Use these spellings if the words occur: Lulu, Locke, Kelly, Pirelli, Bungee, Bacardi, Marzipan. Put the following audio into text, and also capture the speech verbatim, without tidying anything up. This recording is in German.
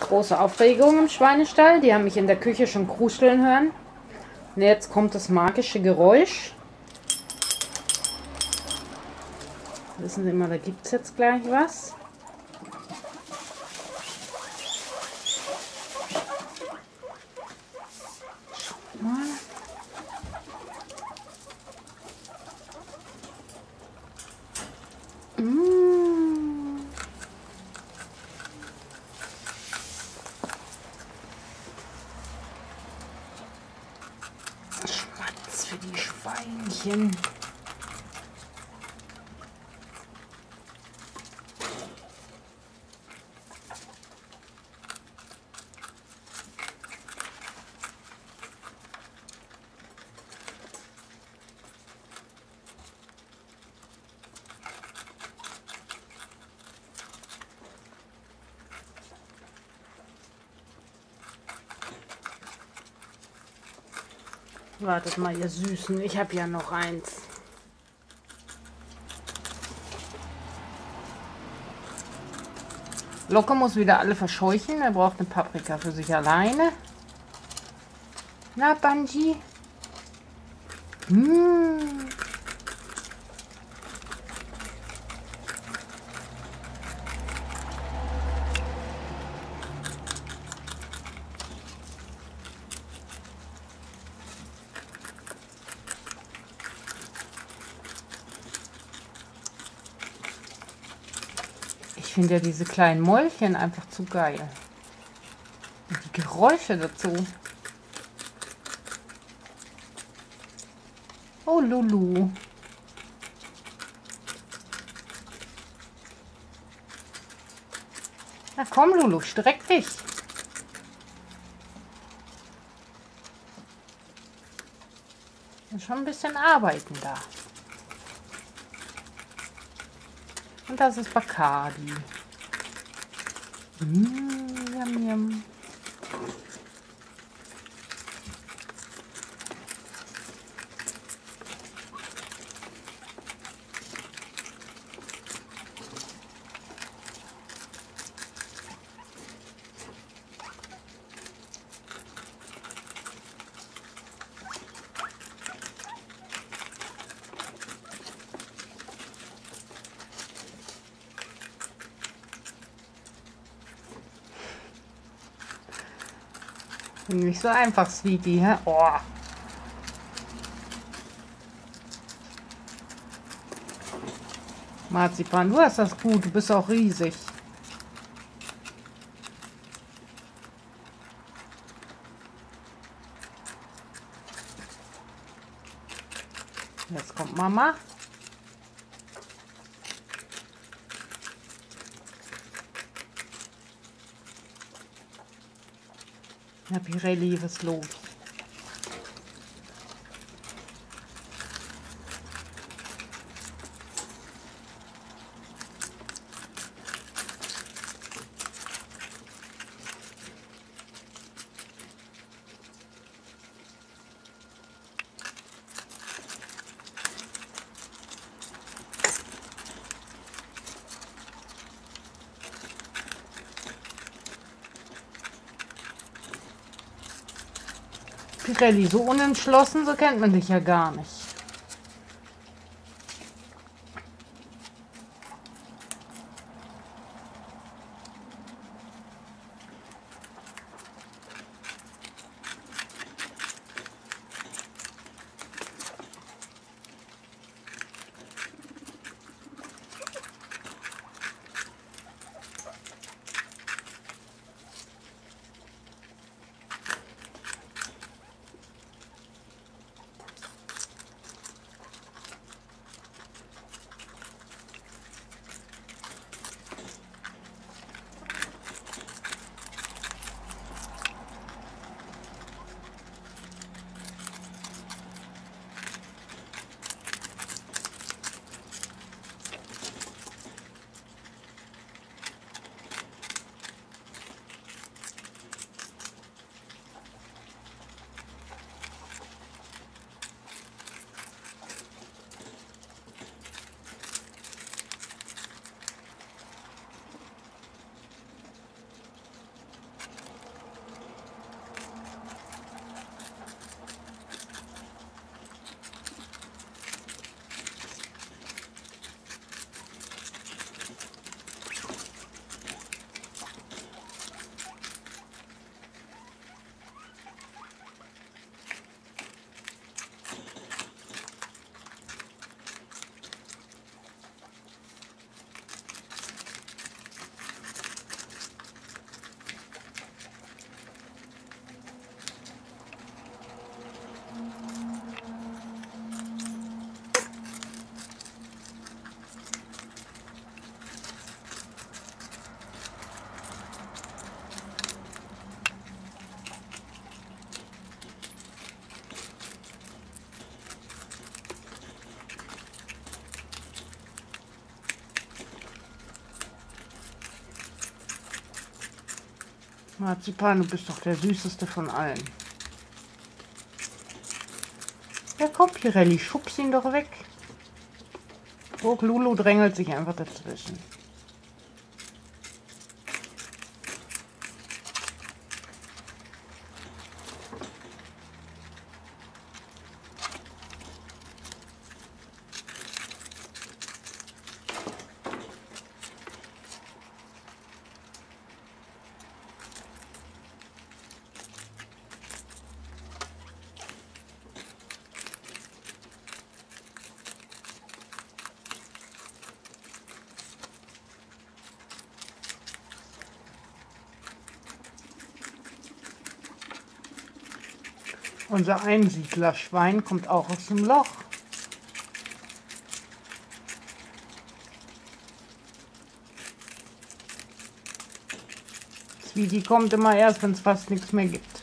Große Aufregung im Schweinestall. Die haben mich in der Küche schon kruscheln hören. Und jetzt kommt das magische Geräusch. Wissen Sie mal, da gibt es jetzt gleich was. Schaut mal. Mmh. Schmatz für die Schweinchen. Wartet mal, ihr Süßen. Ich habe ja noch eins. Locke muss wieder alle verscheuchen. Er braucht eine Paprika für sich alleine. Na, Bungee? Mmh. Ich finde ja diese kleinen Mäulchen einfach zu geil. Und die Geräusche dazu. Oh, Lulu. Na komm, Lulu, streck dich. Schon ein bisschen arbeiten da. Und das ist Bacardi. Mm, yum, yum. Nicht so einfach, Sweetie, hä? Oh. Marzipan, du hast das gut, du bist auch riesig. Jetzt kommt Mama. Na, Pirelli, was ist los? Kelly, so unentschlossen, so kennt man dich ja gar nicht. Marzipan, du bist doch der süßeste von allen. Ja komm, Pirelli, schubs ihn doch weg. Oh, Lulu drängelt sich einfach dazwischen. Unser Einsiedlerschwein kommt auch aus dem Loch. Zwiebel kommt immer erst, wenn es fast nichts mehr gibt.